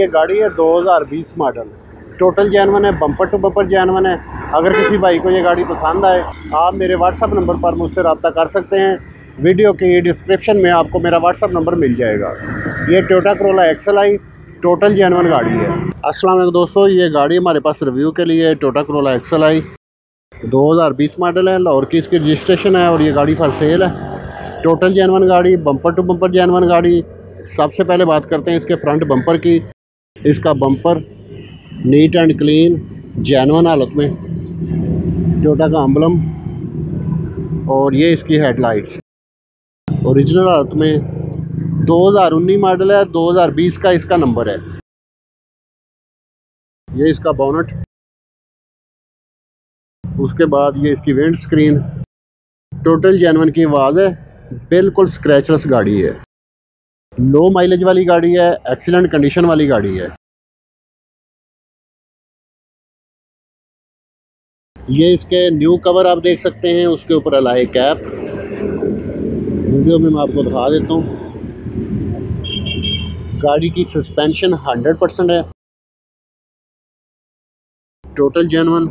ये गाड़ी है 2020 मॉडल, टोटल जैनवन है, बम्पर टू बम्पर जैनवन है। अगर किसी भाई को ये गाड़ी पसंद आए आप मेरे व्हाट्सअप नंबर पर मुझसे रब्ता कर सकते हैं। वीडियो के डिस्क्रिप्शन में आपको मेरा व्हाट्सअप नंबर मिल जाएगा। ये Toyota Corolla XLI total genuine गाड़ी है। अस्सलाम वालेकुम दोस्तों, ये गाड़ी हमारे पास रिव्यू के लिए टोयोटा कोरोला XLI 2020 मॉडल है, लाहौर की इसकी रजिस्ट्रेशन है और ये गाड़ी फॉर सेल है। टोटल जैनवन गाड़ी, बम्पर टू बम्पर जैनवन गाड़ी। सबसे पहले बात करते हैं इसके फ्रंट बम्पर की। इसका bumper neat and clean genuine हालत में, टोयोटा का एम्ब्लम, और ये इसकी हेडलाइट्स ओरिजिनल हालत में। 2019 मॉडल है, 2020 का इसका नंबर है। ये इसका बोनट, उसके बाद ये इसकी विंड स्क्रीन। टोटल जैनवन की आवाज़ है, बिल्कुल स्क्रैचलेस गाड़ी है, लो माइलेज वाली गाड़ी है, एक्सीलेंट कंडीशन वाली गाड़ी है। ये इसके न्यू कवर आप देख सकते हैं, उसके ऊपर अलाई कैप। वीडियो में मैं आपको दिखा देता हूँ। गाड़ी की सस्पेंशन 100% है। Total genuine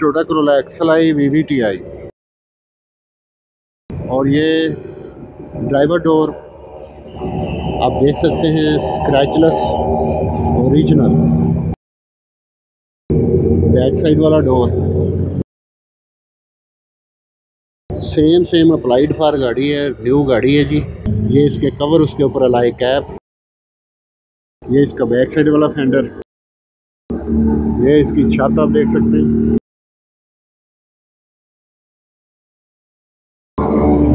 Toyota Corolla XLI VVTI, और ये ड्राइवर डोर आप देख सकते हैं, स्क्रैचलेस ओरिजिनल। बैक साइड वाला डोर सेम अप्लाइड फॉर गाड़ी है, न्यू गाड़ी है जी। ये इसके कवर, उसके ऊपर अलाई कैप। ये इसका बैक साइड वाला फेंडर। ये इसकी छत आप देख सकते हैं।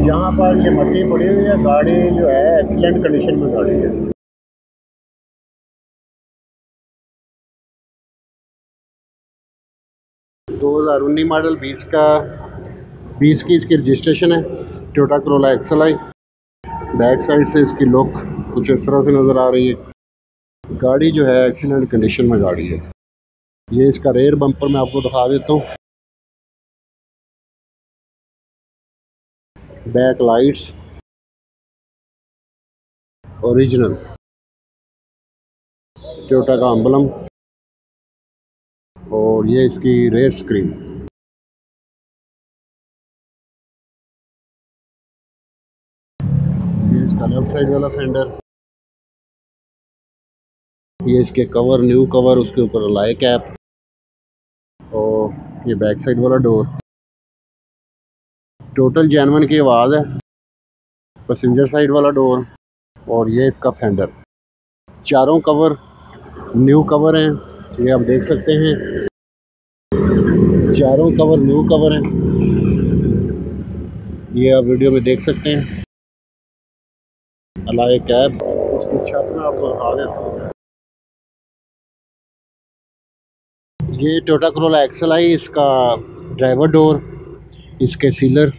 यहाँ पर ये मट्टी पड़ी हुई है। गाड़ी जो है एक्सीलेंट कंडीशन में गाड़ी है। दो 2019 मॉडल, 20 की इसकी रजिस्ट्रेशन है। Toyota Corolla XLI। Back side से इसकी लुक कुछ इस तरह से नज़र आ रही है। गाड़ी जो है एक्सीलेंट कंडीशन में गाड़ी है। ये इसका रेयर बम्पर मैं आपको दिखा देता हूँ। बैक लाइट्स ओरिजिनल, टोयोटा का एम्ब्लम, और ये इसकी रेयर स्क्रीन। ये इसका लेफ्ट साइड वाला फेंडर। ये इसके कवर, न्यू कवर, उसके ऊपर अलाई कैप, और ये बैक साइड वाला डोर। टोटल जैनवन की आवाज़ है, पैसेंजर साइड वाला डोर, और ये इसका फेंडर। चारों कवर न्यू कवर हैं, ये आप देख सकते हैं, चारों कवर न्यू कवर हैं, ये आप वीडियो में देख सकते हैं। अलाय कैब, उसकी छत में आपको दिखा देता हूँ। ये टोयोटा कोरोला XLI, इसका ड्राइवर डोर, इसके सीलर,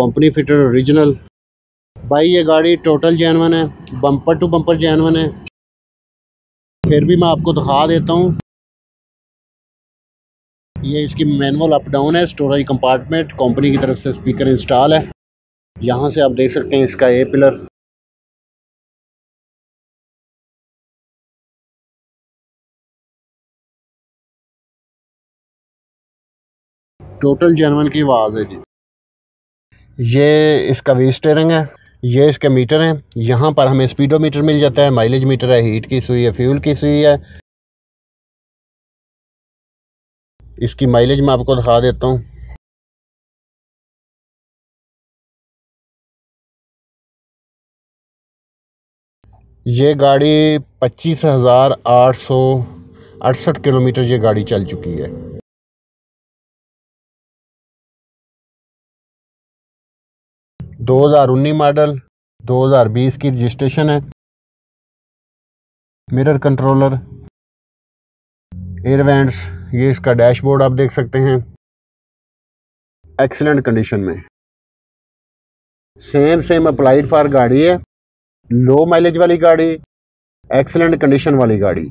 कंपनी फिटेड ओरिजिनल। भाई ये गाड़ी टोटल जैनवन है, बम्पर टू बम्पर जैनवन है, फिर भी मैं आपको दिखा देता हूँ। ये इसकी मैनुअल अप डाउन है, स्टोरेज कंपार्टमेंट, कंपनी की तरफ से स्पीकर इंस्टॉल है। यहाँ से आप देख सकते हैं इसका ए पिलर। टोटल जैनवन की आवाज़ है जी। ये इसका वी स्टेयरिंग है। ये इसके मीटर हैं। यहाँ पर हमें स्पीडोमीटर मिल जाता है, माइलेज मीटर है, हीट की सुई है, फ्यूल की सुई है। इसकी माइलेज मैं आपको दिखा देता हूँ। ये गाड़ी 25,868 किलोमीटर ये गाड़ी चल चुकी है। दो 2019 मॉडल, 2020 की रजिस्ट्रेशन है। Mirror controller, air vents. ये इसका डैशबोर्ड आप देख सकते हैं, एक्सीलेंट कंडीशन में, सेम अप्लाइड फॉर गाड़ी है, लो माइलेज वाली गाड़ी, एक्सीलेंट कंडीशन वाली गाड़ी।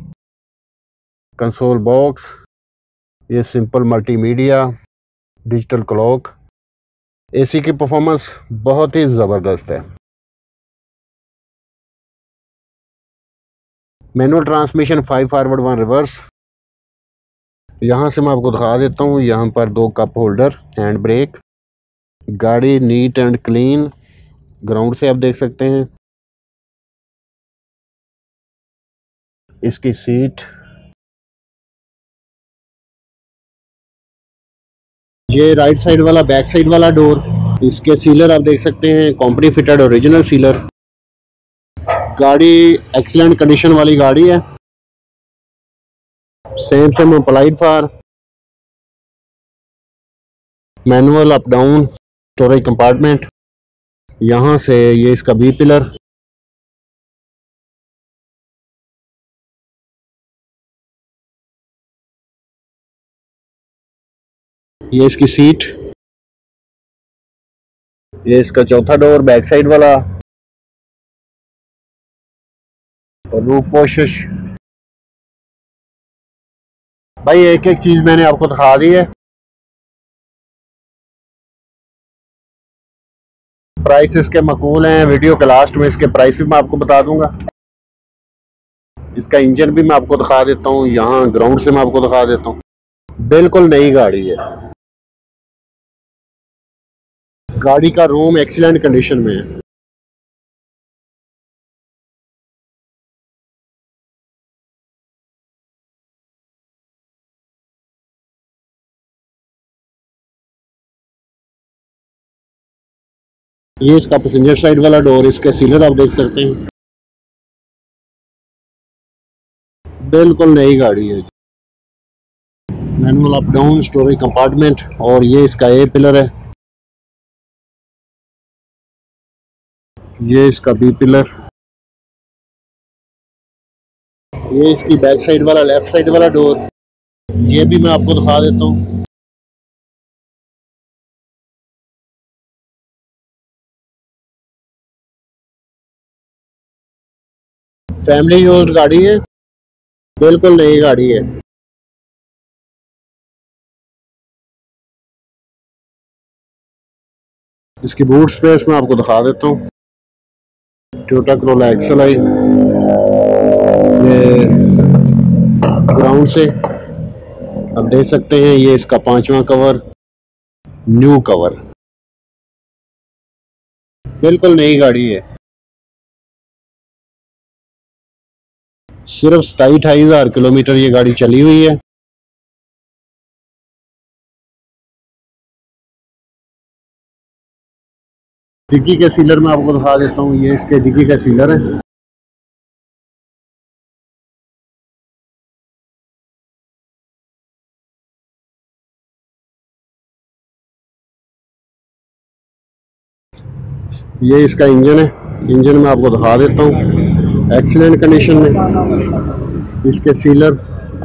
कंसोल बॉक्स, ये simple multimedia, digital clock. AC की परफॉर्मेंस बहुत ही ज़बरदस्त है। Manual transmission, 5 forward 1 reverse. यहाँ से मैं आपको दिखा देता हूँ, यहाँ पर 2 कप होल्डर, हैंड ब्रेक, गाड़ी नीट एंड क्लीन, ग्राउंड से आप देख सकते हैं। इसकी सीट, ये राइट साइड वाला, बैक साइड वाला डोर, इसके सीलर आप देख सकते हैं, कंपनी फिटेड ओरिजिनल सीलर। गाड़ी एक्सीलेंट कंडीशन वाली गाड़ी है, same applied for, manual up down, storage compartment. यहाँ से ये इसका बी पिलर, ये इसकी सीट, ये इसका चौथा डोर, बैक साइड वाला, और रूफ पोशिश। भाई एक एक चीज मैंने आपको दिखा दी है। प्राइस इसके मकूल हैं, वीडियो के लास्ट में इसके प्राइस भी मैं आपको बता दूंगा। इसका इंजन भी मैं आपको दिखा देता हूँ, यहाँ ग्राउंड से मैं आपको दिखा देता हूँ। बिल्कुल नई गाड़ी है, गाड़ी का रूम एक्सीलेंट कंडीशन में है। ये इसका पैसेंजर साइड वाला डोर, इसके सीलर आप देख सकते हैं। बिल्कुल नई गाड़ी है, manual up down, storage compartment, और ये इसका ए पिलर है, ये इसका बी पिलर, ये इसकी बैक साइड वाला, लेफ्ट साइड वाला डोर, ये भी मैं आपको दिखा देता हूँ। फैमिली यूज गाड़ी है, बिल्कुल नई गाड़ी है। इसकी बूट स्पेस मैं आपको दिखा देता हूँ, टोयोटा कोरोला XLI, ग्राउंड से आप देख सकते हैं। ये इसका 5वां कवर, न्यू कवर, बिल्कुल नई गाड़ी है। सिर्फ 27,500 किलोमीटर ये गाड़ी चली हुई है। डिक्की के सीलर में आपको दिखा देता हूँ, ये इसके डिक्की का सीलर है। ये इसका इंजन है, इंजन में आपको दिखा देता हूँ, एक्सीलेंट कंडीशन में। इसके सीलर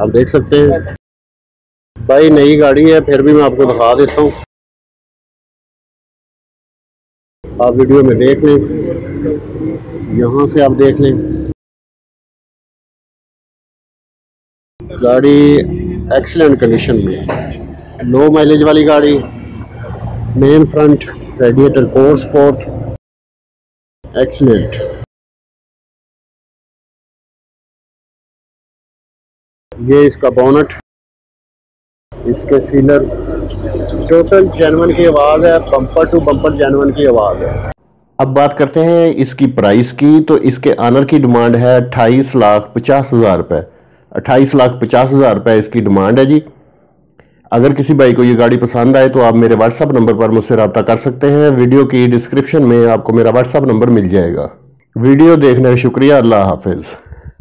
आप देख सकते हैं। भाई नई गाड़ी है, फिर भी मैं आपको दिखा देता हूँ, आप वीडियो में देख लें, यहाँ से आप देख लें। गाड़ी एक्सीलेंट कंडीशन में, लो माइलेज वाली गाड़ी, main front, radiator core sport, excellent. ये इसका बोनट, इसके सीलर, टोटल जैनवन की आवाज़ है, बम्पर टू बम्पर जैनवन की आवाज़ है। अब बात करते हैं इसकी प्राइस की, तो इसके आनर की डिमांड है 28,50,000 रुपये, 28,50,000 रुपये इसकी डिमांड है जी। अगर किसी भाई को ये गाड़ी पसंद आए तो आप मेरे व्हाट्सअप नंबर पर मुझसे रब्ता कर सकते हैं। वीडियो की डिस्क्रिप्शन में आपको मेरा व्हाट्सअप नंबर मिल जाएगा। वीडियो देखने का शुक्रिया, अल्लाह हाफिज़।